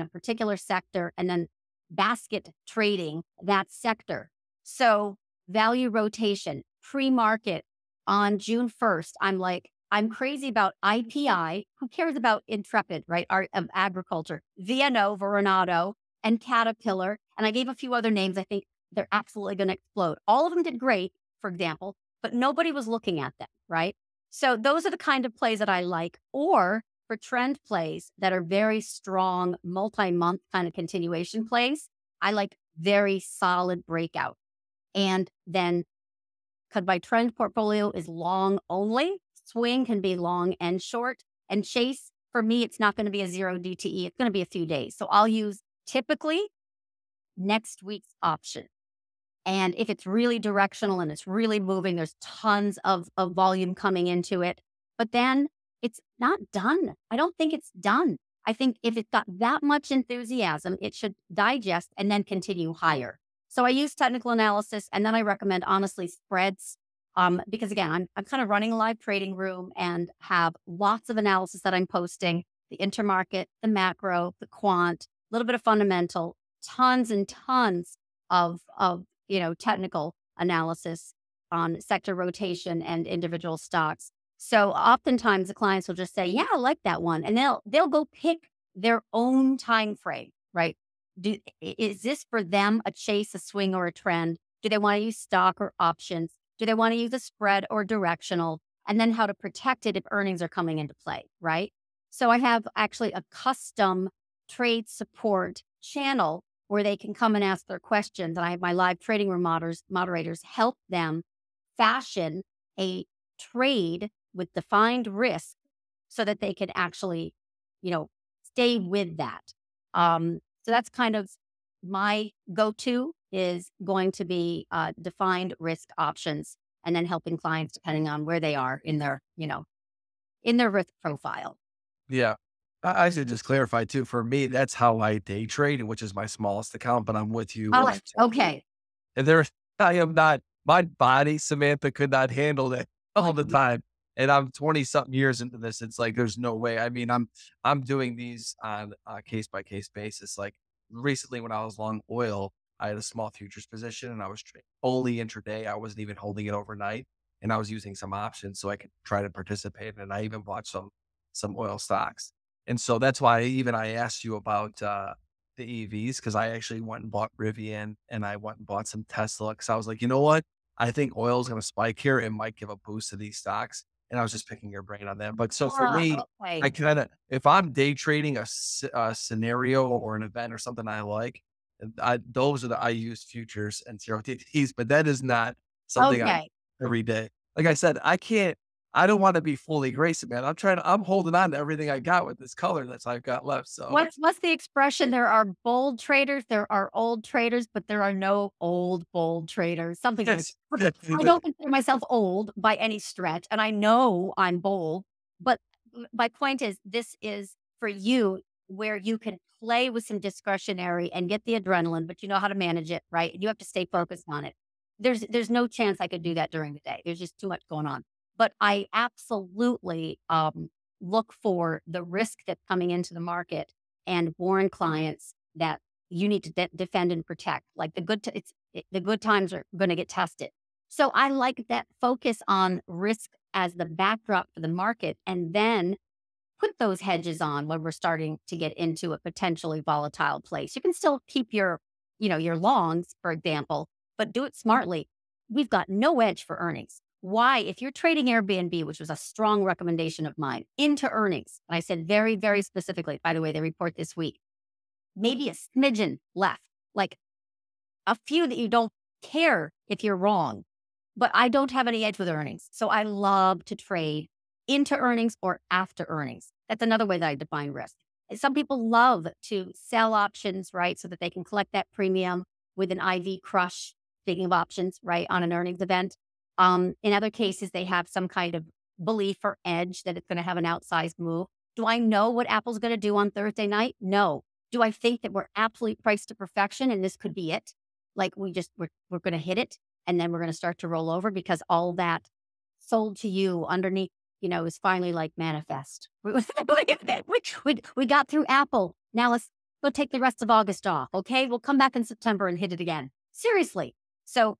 a particular sector, and then basket trading that sector. So value rotation, pre-market on June 1st, I'm crazy about IPI. Who cares about Intrepid, right? Art of Agriculture, VNO, Veronado, and Caterpillar. And I gave a few other names. I think they're absolutely going to explode. All of them did great, for example, but nobody was looking at them, right? So those are the kind of plays that I like, or for trend plays that are very strong, multi-month kind of continuation plays. I like very solid breakout. And then because my trend portfolio is long only, swing can be long and short. And chase, for me, it's not going to be a zero DTE. It's going to be a few days. So I'll use typically next week's option. And if it's really directional and it's really moving, there's tons of volume coming into it. But then it's not done. I don't think it's done. I think if it's got that much enthusiasm, it should digest and then continue higher. So I use technical analysis, and then I recommend, honestly, spreads. Because again, I'm kind of running a live trading room and have lots of analysis that I'm posting, the intermarket, the macro, the quant, a little bit of fundamental, tons and tons of technical analysis on sector rotation and individual stocks. So oftentimes the clients will just say, yeah, I like that one. And they'll go pick their own time frame, right? Is this for them a chase, a swing, or a trend? Do they want to use stock or options? Do they want to use a spread or directional? And then how to protect it if earnings are coming into play, right? So I have actually a custom trade support channel where they can come and ask their questions. And I have my live trading room moderators help them fashion a trade with defined risk so that they can actually, stay with that. So that's kind of my go-to, is going to be defined risk options, and then helping clients depending on where they are in their, in their risk profile. Yeah. I should just clarify too, for me, that's how I day trade, which is my smallest account, but I'm with you. Right. Okay. And I am not, my body, Samantha, could not handle that all the time. And I'm 20 something years into this. It's like, there's no way. I'm doing these on a case by case basis. Like recently when I was long oil, I had a small futures position and I was only intraday. I wasn't even holding it overnight, and I was using some options so I could try to participate. And I even bought some oil stocks. And so that's why I asked you about the EVs, because I actually went and bought Rivian and I went and bought some Tesla, because I was like, you know what? I think oil is going to spike here. It might give a boost to these stocks. And I was just picking your brain on that. But so for me, okay. I kind of, if I'm day trading a scenario or an event or something I like, I use futures and zero DTEs, but that is not something I do every day. Like I said, I don't want to be fully graced, man. I'm holding on to everything I got with this color that I've got left. So what's the expression? There are bold traders, there are old traders, but there are no old bold traders. Something like that. I don't consider myself old by any stretch, and I know I'm bold, but my point is, this is for you where you can play with some discretionary and get the adrenaline, but you know how to manage it, right? You have to stay focused on it. There's no chance I could do that during the day. There's just too much going on. But I absolutely look for the risk that's coming into the market and warn clients that you need to defend and protect. Like the good, it's The good times are going to get tested. So I like that focus on risk as the backdrop for the market, and then put those hedges on when we're starting to get into a potentially volatile place. You can still keep your, your longs, for example, but do it smartly. We've got no edge for earnings. Why? If you're trading Airbnb, which was a strong recommendation of mine, into earnings, and I said very, very specifically, by the way, they report this week, maybe a smidgen left, like a few that you don't care if you're wrong, but I don't have any edge with earnings. So I love to trade into earnings or after earnings. That's another way that I define risk. And some people love to sell options, right? So that they can collect that premium with an IV crush, speaking of options, right? On an earnings event. In other cases, they have some kind of belief or edge that it's going to have an outsized move. Do I know what Apple's going to do on Thursday night? No. Do I think that we're absolutely priced to perfection and this could be it? Like we're going to hit it and then we're going to start to roll over because all that sold to you underneath, is finally like manifest. We got through Apple. Now let's go take the rest of August off. Okay. We'll come back in September and hit it again. Seriously. So,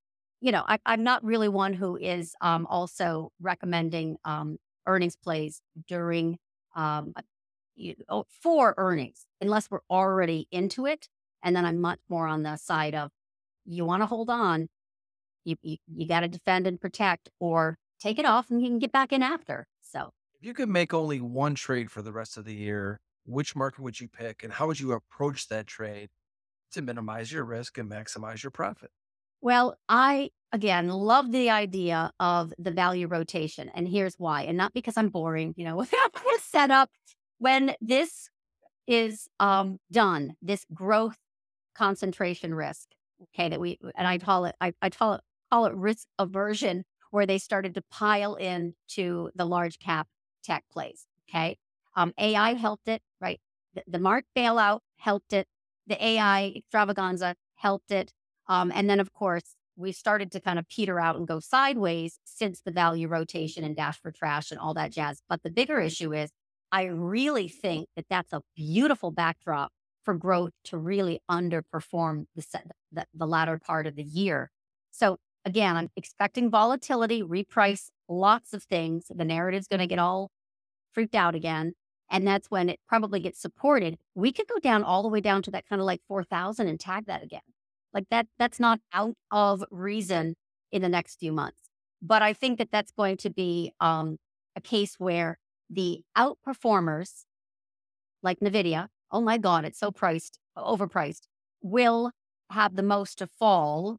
I'm not really one who is also recommending earnings plays during for earnings, unless we're already into it. And then I'm much more on the side of you want to hold on, you got to defend and protect, or take it off and you can get back in after. So if you could make only one trade for the rest of the year, which market would you pick and how would you approach that trade to minimize your risk and maximize your profit? Well, I, again, love the idea of the value rotation. And here's why. And not because I'm boring, with this setup. When this is done, this growth concentration risk, okay, that we, and I call it risk aversion, where they started to pile in to the large cap tech plays, okay? AI helped it, right? The Mark bailout helped it. The AI extravaganza helped it. And then, of course, we started to kind of peter out and go sideways since the value rotation and Dash for Trash and all that jazz. But the bigger issue is I really think that that's a beautiful backdrop for growth to really underperform the latter part of the year. So again, I'm expecting volatility, reprice lots of things. The narrative's going to get all freaked out again. And that's when it probably gets supported. We could go down all the way down to that kind of like 4,000 and tag that again. Like that's not out of reason in the next few months. But I think that that's going to be a case where the outperformers like NVIDIA, oh my God, it's so priced, overpriced, will have the most to fall.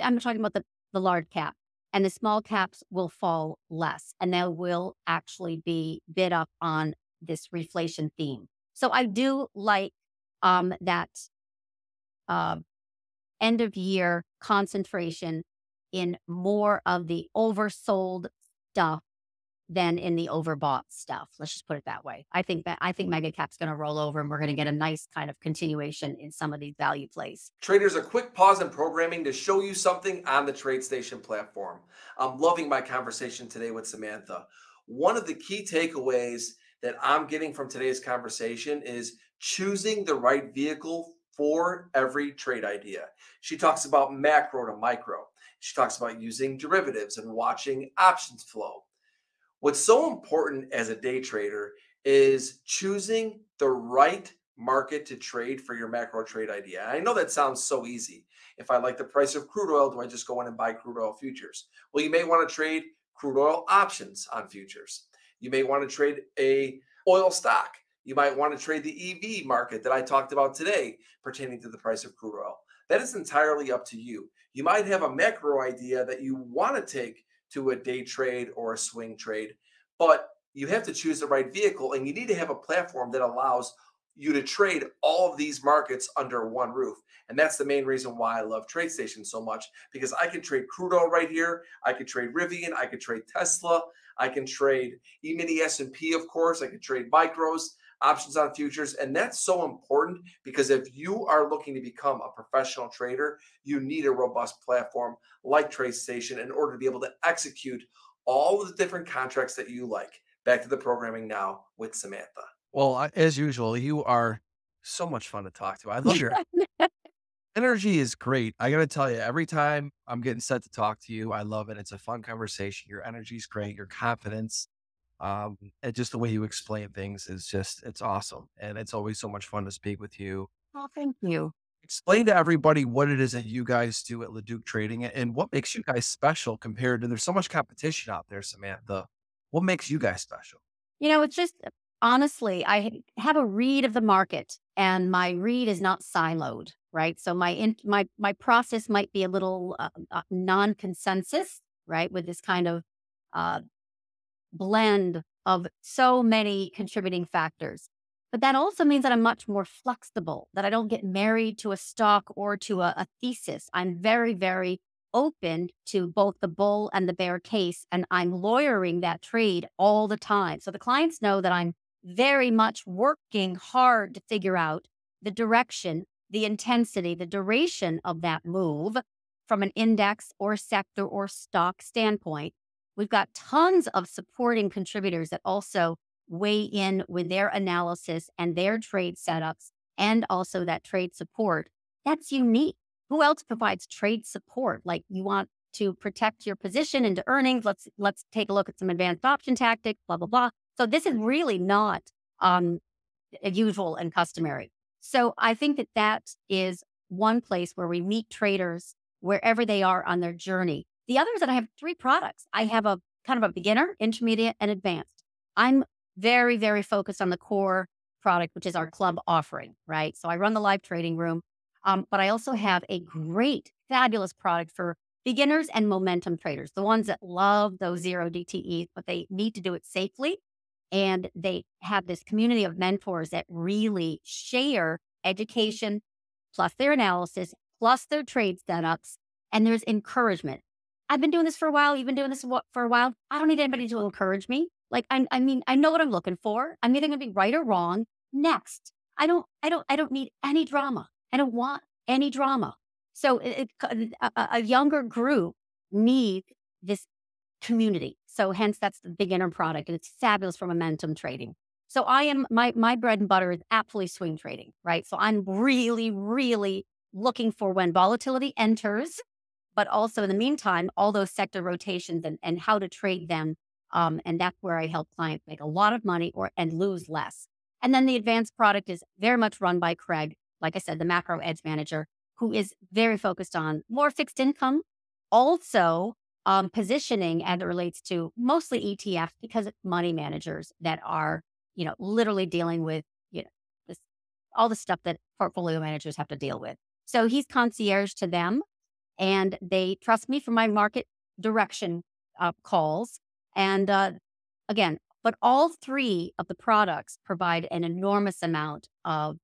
I'm talking about the large cap, and the small caps will fall less, and they will actually be bid up on this reflation theme. So I do like that end of year concentration in more of the oversold stuff than in the overbought stuff. Let's just put it that way. I think mega cap's going to roll over and we're going to get a nice kind of continuation in some of these value plays. Traders, a quick pause in programming to show you something on the TradeStation platform. I'm loving my conversation today with Samantha. One of the key takeaways that I'm getting from today's conversation is choosing the right vehicle for every trade idea. She talks about macro to micro. She talks about using derivatives and watching options flow. What's so important as a day trader is choosing the right market to trade for your macro trade idea. I know that sounds so easy. If I like the price of crude oil, do I just go in and buy crude oil futures? Well, you may want to trade crude oil options on futures. You may want to trade an oil stock. You might want to trade the EV market that I talked about today pertaining to the price of crude oil. That is entirely up to you. You might have a macro idea that you want to take to a day trade or a swing trade, but you have to choose the right vehicle, and you need to have a platform that allows you to trade all of these markets under one roof. And that's the main reason why I love TradeStation so much, because I can trade crude oil right here. I can trade Rivian. I can trade Tesla. I can trade E-mini S&P, of course. I can trade micros, options on futures. And that's so important, because if you are looking to become a professional trader, you need a robust platform like TradeStation in order to be able to execute all of the different contracts that you like. Back to the programming now with Samantha. Well, as usual, you are so much fun to talk to. I love your Energy is great. I got to tell you, every time I'm getting set to talk to you, I love it. It's a fun conversation. Your energy is great. Your confidence, and just the way you explain things is just, it's awesome. And it's always so much fun to speak with you. Well, thank you. Explain to everybody what it is that you guys do at LaDuc Trading and what makes you guys special compared to, there's so much competition out there, Samantha. What makes you guys special? You know, it's just, honestly, I have a read of the market and my read is not siloed. Right. So my process might be a little non-consensus, right, with this kind of blend of so many contributing factors. But that also means that I'm much more flexible, that I don't get married to a stock or to a thesis. I'm very, very open to both the bull and the bear case, and I'm lawyering that trade all the time. So the clients know that I'm very much working hard to figure out the direction, the intensity, the duration of that move from an index or sector or stock standpoint. We've got tons of supporting contributors that also weigh in with their analysis and their trade setups and also that trade support. That's unique. Who else provides trade support? Like, you want to protect your position into earnings. Let's take a look at some advanced option tactics, blah, blah, blah. So this is really not usual and customary. So I think that that is one place where we meet traders wherever they are on their journey. The other is that I have three products. I have a kind of a beginner, intermediate, and advanced. I'm very, very focused on the core product, which is our club offering, right? So I run the live trading room, but I also have a great, fabulous product for beginners and momentum traders, the ones that love those zero DTEs, but they need to do it safely. And they have this community of mentors that really share education, plus their analysis, plus their trade setups, and there's encouragement. I've been doing this for a while. You've been doing this for a while. I don't need anybody to encourage me. Like, I mean, I know what I'm looking for. I'm either going to be right or wrong. Next. I don't need any drama. I don't want any drama. So a younger group needs this community. So hence that's the beginner product, and it's fabulous for momentum trading. So I am, my bread and butter is absolutely swing trading, right? So I'm really, really looking for when volatility enters, but also in the meantime, all those sector rotations and how to trade them. And that's where I help clients make a lot of money and lose less. And then the advanced product is very much run by Craig. Like I said, the macro edge manager, who is very focused on more fixed income, also positioning as it relates to mostly ETFs, because it's money managers that are, you know, literally dealing with, you know, this, all the stuff that portfolio managers have to deal with. So he's concierge to them, and they trust me for my market direction calls. And again, but all three of the products provide an enormous amount of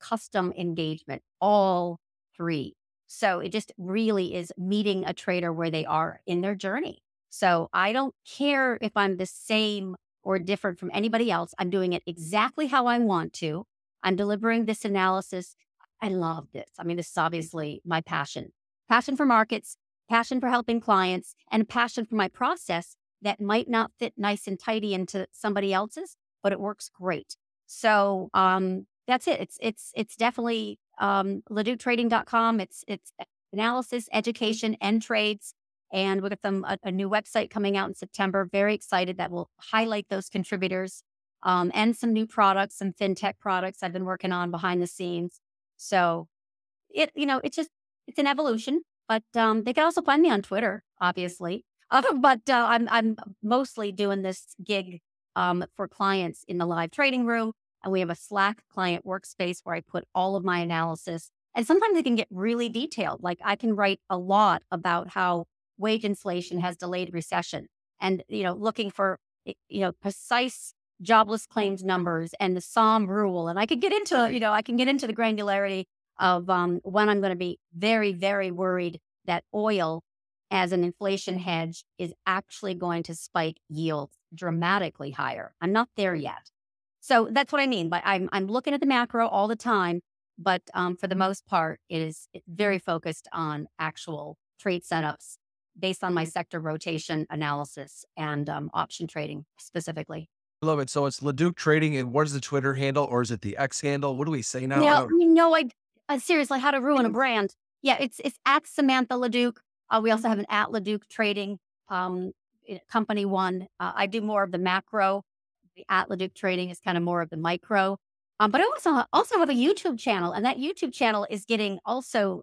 custom engagement, all three. So it just really is meeting a trader where they are in their journey. So I don't care if I'm the same or different from anybody else. I'm doing it exactly how I want to. I'm delivering this analysis. I love this. I mean, this is obviously my passion. Passion for markets, passion for helping clients, and passion for my process that might not fit nice and tidy into somebody else's, but it works great. So that's it. It's definitely LaDucTrading.com. It's analysis, education, and trades. And we'll get them a new website coming out in September. Very excited that will highlight those contributors and some new products, some fintech products I've been working on behind the scenes. So it's an evolution. But they can also find me on Twitter, obviously. But I'm mostly doing this gig for clients in the live trading room. And we have a Slack client workspace where I put all of my analysis. And sometimes it can get really detailed. Like, I can write a lot about how wage inflation has delayed recession and, you know, looking for, you know, precise jobless claims numbers and the SOM rule. And I could get into, you know, I can get into the granularity of when I'm going to be very, very worried that oil as an inflation hedge is actually going to spike yields dramatically higher. I'm not there yet. So that's what I mean by I'm looking at the macro all the time, but for the most part, it is very focused on actual trade setups based on my sector rotation analysis and option trading specifically. I love it. So it's LaDuc Trading, and what is the Twitter handle, or is it the X handle? What do we say now? No, I Seriously, how to ruin a brand. Yeah, it's at Samantha LaDuc. We also have an at LaDuc Trading company one. I do more of the macro. The at LaDuc Trading is kind of more of the micro. But I also have a YouTube channel, and that YouTube channel is getting also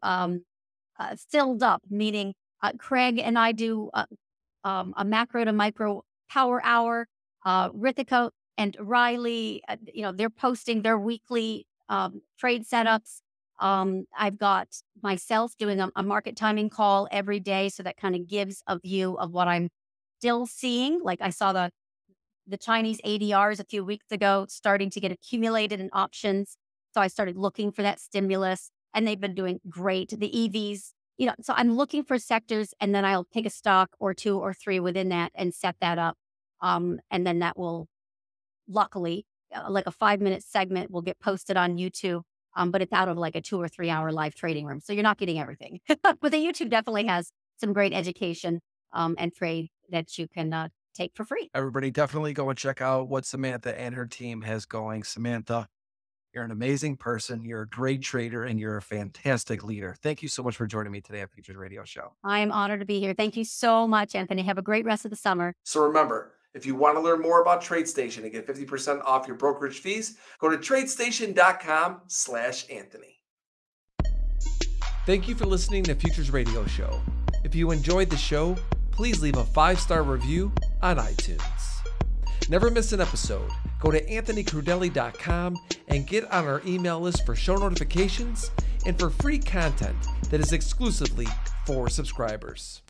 filled up, meaning Craig and I do a macro to micro power hour. Rithika and Riley, you know, they're posting their weekly trade setups. I've got myself doing a market timing call every day. So that kind of gives a view of what I'm still seeing. Like I saw the Chinese ADRs a few weeks ago starting to get accumulated in options. So I started looking for that stimulus, and they've been doing great. The EVs, you know, so I'm looking for sectors, and then I'll pick a stock or two or three within that and set that up. And then that will luckily, like a 5-minute segment will get posted on YouTube. But it's out of like a 2 or 3 hour live trading room. So you're not getting everything. But the YouTube definitely has some great education and trade that you can take for free. Everybody definitely go and check out what Samantha and her team has going. Samantha, you're an amazing person. You're a great trader, and you're a fantastic leader. Thank you so much for joining me today at Futures Radio Show. I am honored to be here. Thank you so much, Anthony. Have a great rest of the summer. So remember, if you want to learn more about TradeStation and get 50% off your brokerage fees, go to TradeStation.com/Anthony. Thank you for listening to Futures Radio Show. If you enjoyed the show, please leave a 5-star review on iTunes. Never miss an episode. Go to AnthonyCrudele.com and get on our email list for show notifications and for free content that is exclusively for subscribers.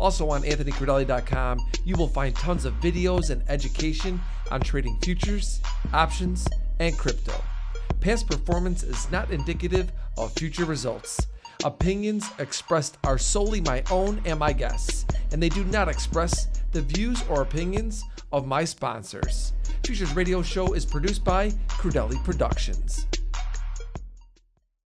Also on AnthonyCrudele.com, you will find tons of videos and education on trading futures, options, and crypto. Past performance is not indicative of future results. Opinions expressed are solely my own and my guests, and they do not express the views or opinions of my sponsors. Futures Radio Show is produced by Crudele Productions.